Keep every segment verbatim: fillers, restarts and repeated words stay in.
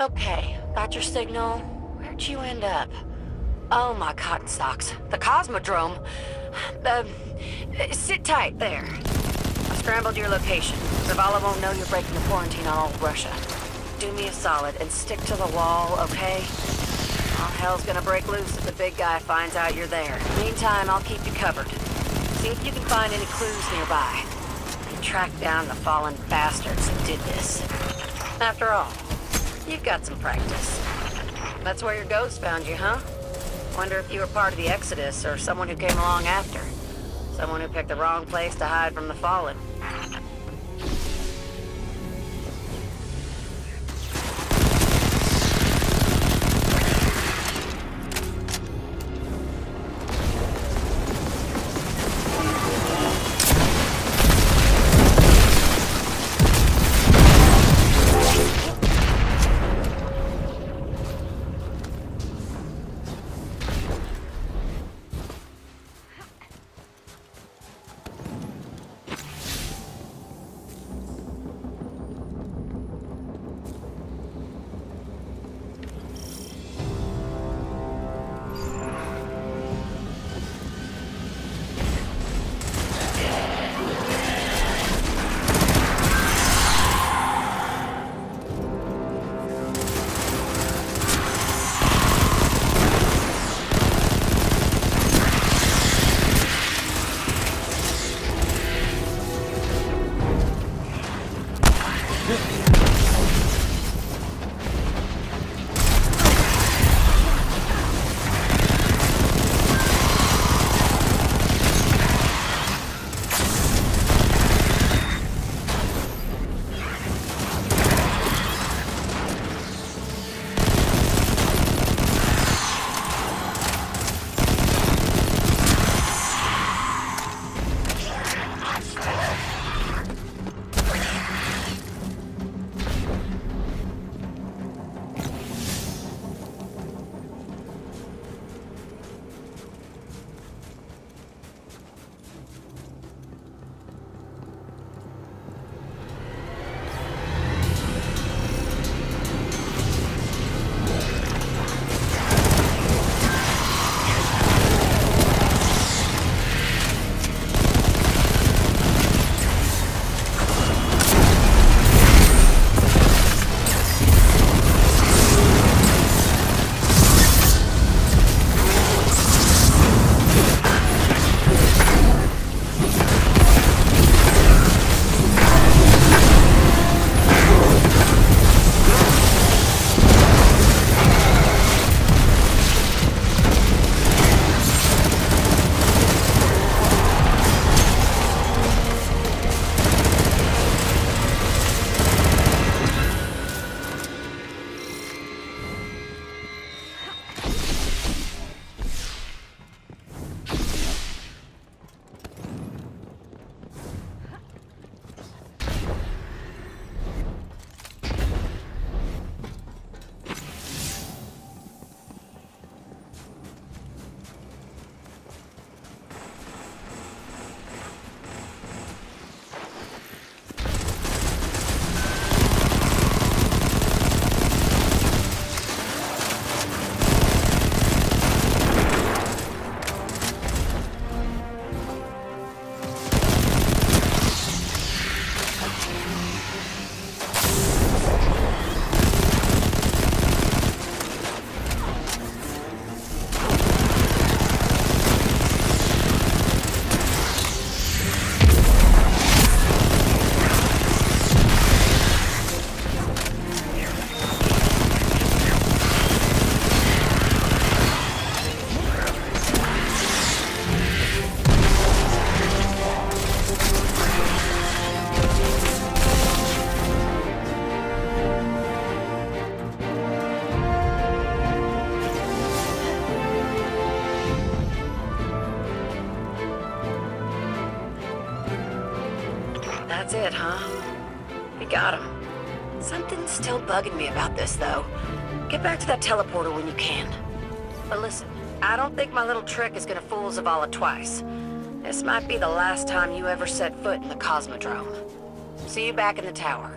Okay, got your signal. Where'd you end up? Oh my cotton socks. The Cosmodrome. Uh, sit tight there. I scrambled your location. Zavala won't know you're breaking the quarantine on Old Russia. Do me a solid and stick to the wall, okay? All hell's gonna break loose if the big guy finds out you're there. Meantime, I'll keep you covered. See if you can find any clues nearby. And track down the fallen bastards who did this. After all, you've got some practice. That's where your ghost found you, huh? Wonder if you were part of the Exodus or someone who came along after. Someone who picked the wrong place to hide from the fallen. That's it, huh? We got him. Something's still bugging me about this, though. Get back to that teleporter when you can. But listen, I don't think my little trick is gonna fool Zavala twice. This might be the last time you ever set foot in the Cosmodrome. See you back in the tower.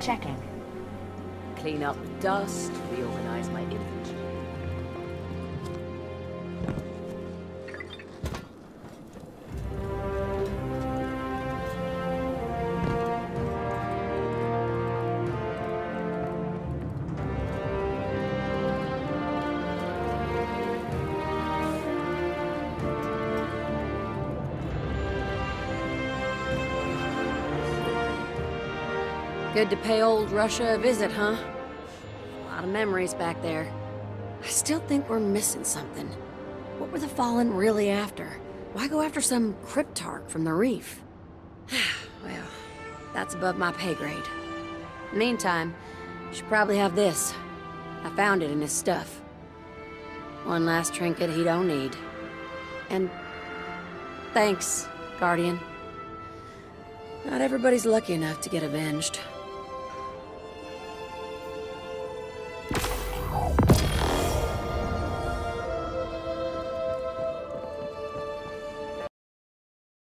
Checking. Clean up dust, reorganize my inventory. Good to pay Old Russia a visit, huh? A lot of memories back there. I still think we're missing something. What were the Fallen really after? Why go after some cryptarch from the reef? Well, that's above my pay grade. Meantime, you should probably have this. I found it in his stuff. One last trinket he don't need. And thanks, Guardian. Not everybody's lucky enough to get avenged.